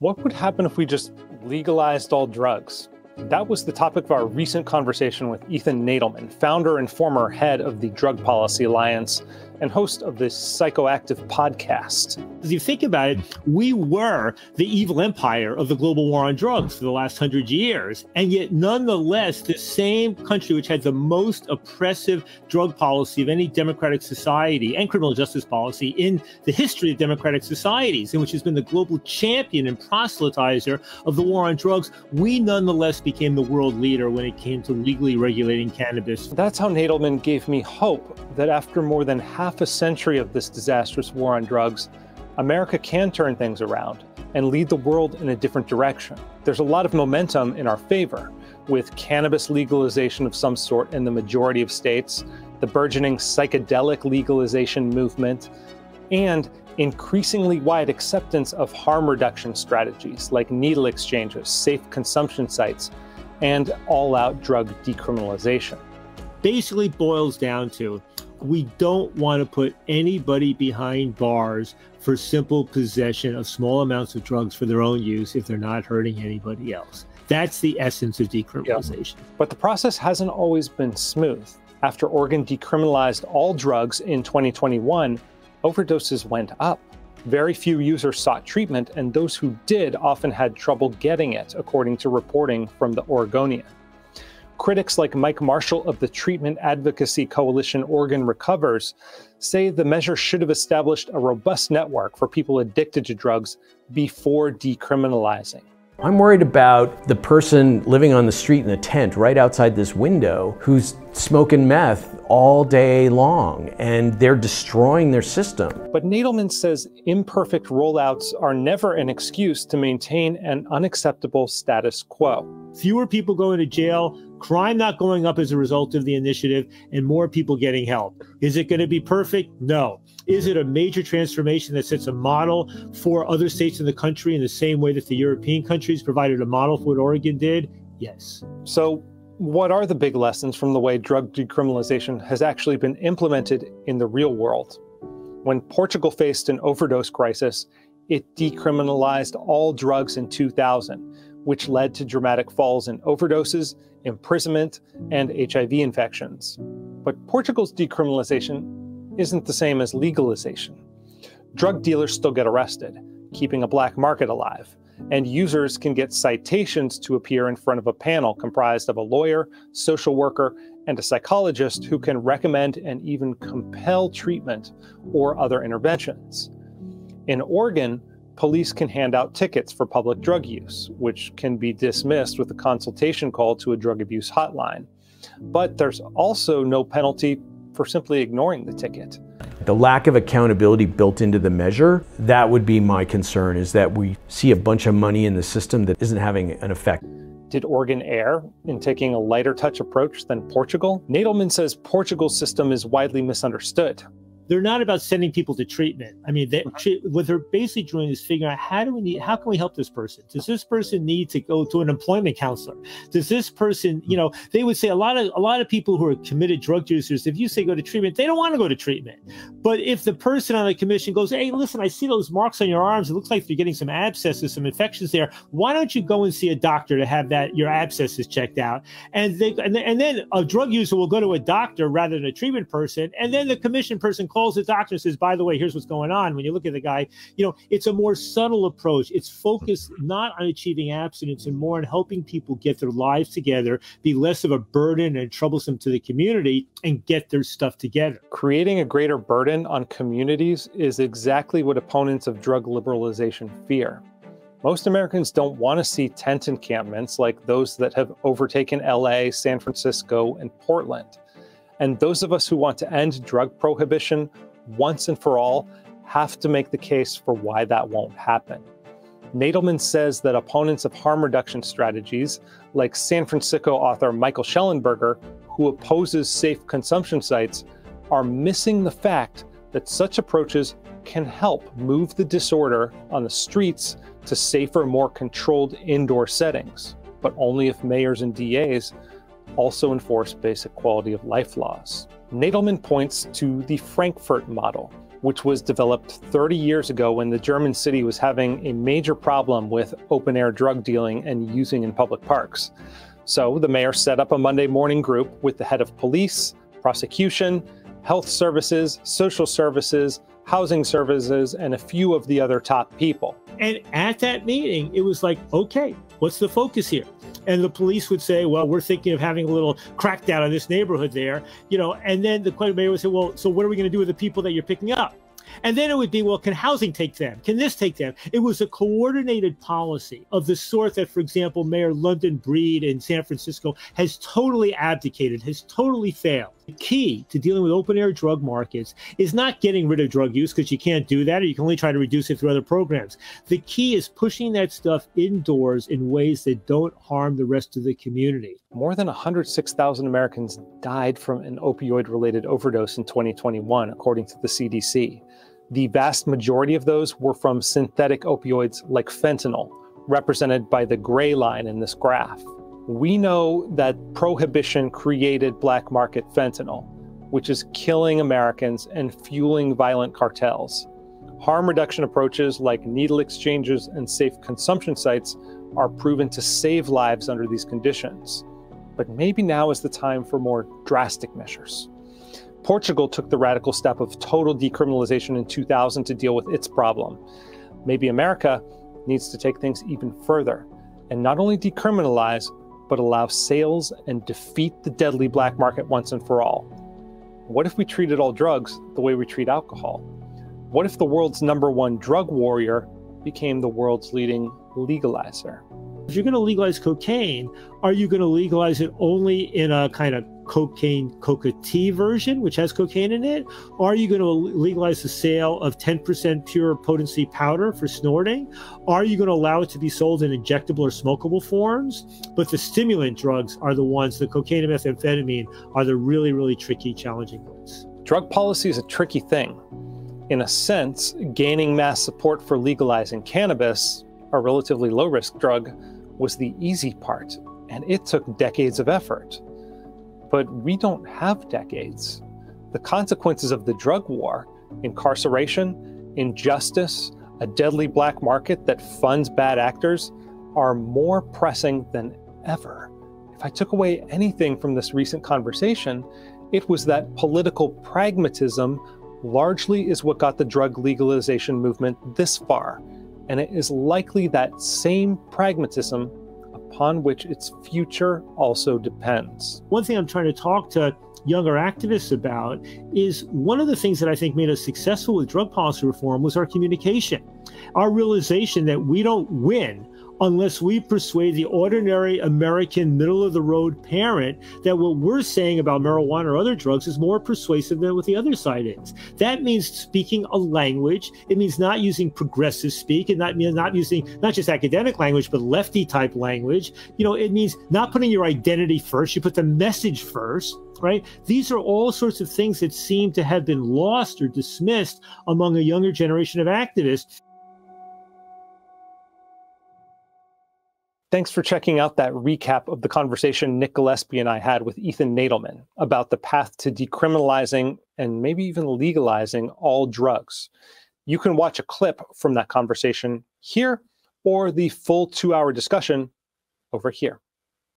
What would happen if we just legalized all drugs? That was the topic of our recent conversation with Ethan Nadelmann, founder and former head of the Drug Policy Alliance and host of this psychoactive podcast. If you think about it, we were the evil empire of the global war on drugs for the last 100 years. And yet nonetheless, the same country which had the most oppressive drug policy of any democratic society and criminal justice policy in the history of democratic societies, and which has been the global champion and proselytizer of the war on drugs, we nonetheless became the world leader when it came to legally regulating cannabis. That's how Nadelmann gave me hope that after more than half a century of this disastrous war on drugs, America can turn things around and lead the world in a different direction. There's a lot of momentum in our favor, with cannabis legalization of some sort in the majority of states, the burgeoning psychedelic legalization movement, and increasingly wide acceptance of harm reduction strategies like needle exchanges, safe consumption sites, and all-out drug decriminalization. Basically boils down to, we don't want to put anybody behind bars for simple possession of small amounts of drugs for their own use if they're not hurting anybody else. That's the essence of decriminalization. Yeah. But the process hasn't always been smooth. After Oregon decriminalized all drugs in 2021, overdoses went up. Very few users sought treatment, and those who did often had trouble getting it, according to reporting from the Oregonian. Critics like Mike Marshall of the Treatment Advocacy Coalition Oregon Recovers say the measure should have established a robust network for people addicted to drugs before decriminalizing. I'm worried about the person living on the street in a tent right outside this window who's smoking meth all day long, and they're destroying their system. But Nadelmann says imperfect rollouts are never an excuse to maintain an unacceptable status quo. Fewer people going to jail, crime not going up as a result of the initiative, and more people getting help. Is it going to be perfect? No. Is it a major transformation that sets a model for other states in the country in the same way that the European countries provided a model for what Oregon did? Yes. So what are the big lessons from the way drug decriminalization has actually been implemented in the real world? When Portugal faced an overdose crisis, it decriminalized all drugs in 2000, which led to dramatic falls in overdoses, imprisonment, and HIV infections. But Portugal's decriminalization isn't the same as legalization. Drug dealers still get arrested, keeping a black market alive, and users can get citations to appear in front of a panel comprised of a lawyer, social worker, and a psychologist who can recommend and even compel treatment or other interventions. In Oregon, police can hand out tickets for public drug use, which can be dismissed with a consultation call to a drug abuse hotline. But there's also no penalty for simply ignoring the ticket. The lack of accountability built into the measure, that would be my concern, is that we see a bunch of money in the system that isn't having an effect. Did Oregon err in taking a lighter touch approach than Portugal? Nadelmann says Portugal's system is widely misunderstood. They're not about sending people to treatment. I mean, what they're basically doing is figuring out how can we help this person? Does this person need to go to an employment counselor? Does this person, you know, they would say a lot of people who are committed drug users, if you say go to treatment, they don't want to go to treatment. But if the person on the commission goes, hey, listen, I see those marks on your arms. It looks like you're getting some abscesses, some infections there. Why don't you go and see a doctor to have that your abscesses checked out? And then a drug user will go to a doctor rather than a treatment person. And then the commission person calls the doctor and says, by the way, here's what's going on. When you look at the guy, you know, it's a more subtle approach. It's focused not on achieving abstinence and more on helping people get their lives together, be less of a burden and troublesome to the community, and get their stuff together. Creating a greater burden on communities is exactly what opponents of drug liberalization fear. Most Americans don't want to see tent encampments like those that have overtaken LA, San Francisco, and Portland. And those of us who want to end drug prohibition once and for all have to make the case for why that won't happen. Nadelmann says that opponents of harm reduction strategies, like San Francisco author Michael Shellenberger, who opposes safe consumption sites, are missing the fact that such approaches can help move the disorder on the streets to safer, more controlled indoor settings, but only if mayors and DAs also enforce basic quality of life laws. Nadelmann points to the Frankfurt model, which was developed 30 years ago when the German city was having a major problem with open-air drug dealing and using in public parks. So the mayor set up a Monday morning group with the head of police, prosecution, health services, social services, housing services, and a few of the other top people. And at that meeting, it was like, okay, what's the focus here? And the police would say, well, we're thinking of having a little crackdown on this neighborhood there, you know, and then the mayor would say, well, so what are we going to do with the people that you're picking up? And then it would be, well, can housing take them? Can this take them? It was a coordinated policy of the sort that, for example, Mayor London Breed in San Francisco has totally abdicated, has totally failed. The key to dealing with open-air drug markets is not getting rid of drug use, because you can't do that, or you can only try to reduce it through other programs. The key is pushing that stuff indoors in ways that don't harm the rest of the community. More than 106,000 Americans died from an opioid-related overdose in 2021, according to the CDC. The vast majority of those were from synthetic opioids like fentanyl, represented by the gray line in this graph. We know that prohibition created black market fentanyl, which is killing Americans and fueling violent cartels. Harm reduction approaches like needle exchanges and safe consumption sites are proven to save lives under these conditions. But maybe now is the time for more drastic measures. Portugal took the radical step of total decriminalization in 2000 to deal with its problem. Maybe America needs to take things even further and not only decriminalize, but allow sales and defeat the deadly black market once and for all. What if we treated all drugs the way we treat alcohol? What if the world's #1 drug warrior became the world's leading legalizer? If you're going to legalize cocaine, are you going to legalize it only in a kind of cocaine coca tea version, which has cocaine in it? Are you going to legalize the sale of 10% pure potency powder for snorting? Are you going to allow it to be sold in injectable or smokable forms? But the stimulant drugs are the ones, the cocaine and methamphetamine are the really, really tricky, challenging ones. Drug policy is a tricky thing. In a sense, gaining mass support for legalizing cannabis, a relatively low-risk drug, was the easy part, and it took decades of effort. But we don't have decades. The consequences of the drug war, incarceration, injustice, a deadly black market that funds bad actors, are more pressing than ever. If I took away anything from this recent conversation, it was that political pragmatism largely is what got the drug legalization movement this far. And it is likely that same pragmatism upon which its future also depends. One thing I'm trying to talk to younger activists about is one of the things that I think made us successful with drug policy reform was our communication, our realization that we don't win unless we persuade the ordinary American middle-of-the-road parent that what we're saying about marijuana or other drugs is more persuasive than what the other side is. That means speaking a language. It means not using progressive speak and not using not just academic language, but lefty-type language. You know, it means not putting your identity first. You put the message first, right? These are all sorts of things that seem to have been lost or dismissed among a younger generation of activists. Thanks for checking out that recap of the conversation Nick Gillespie and I had with Ethan Nadelmann about the path to decriminalizing and maybe even legalizing all drugs. You can watch a clip from that conversation here or the full 2-hour discussion over here.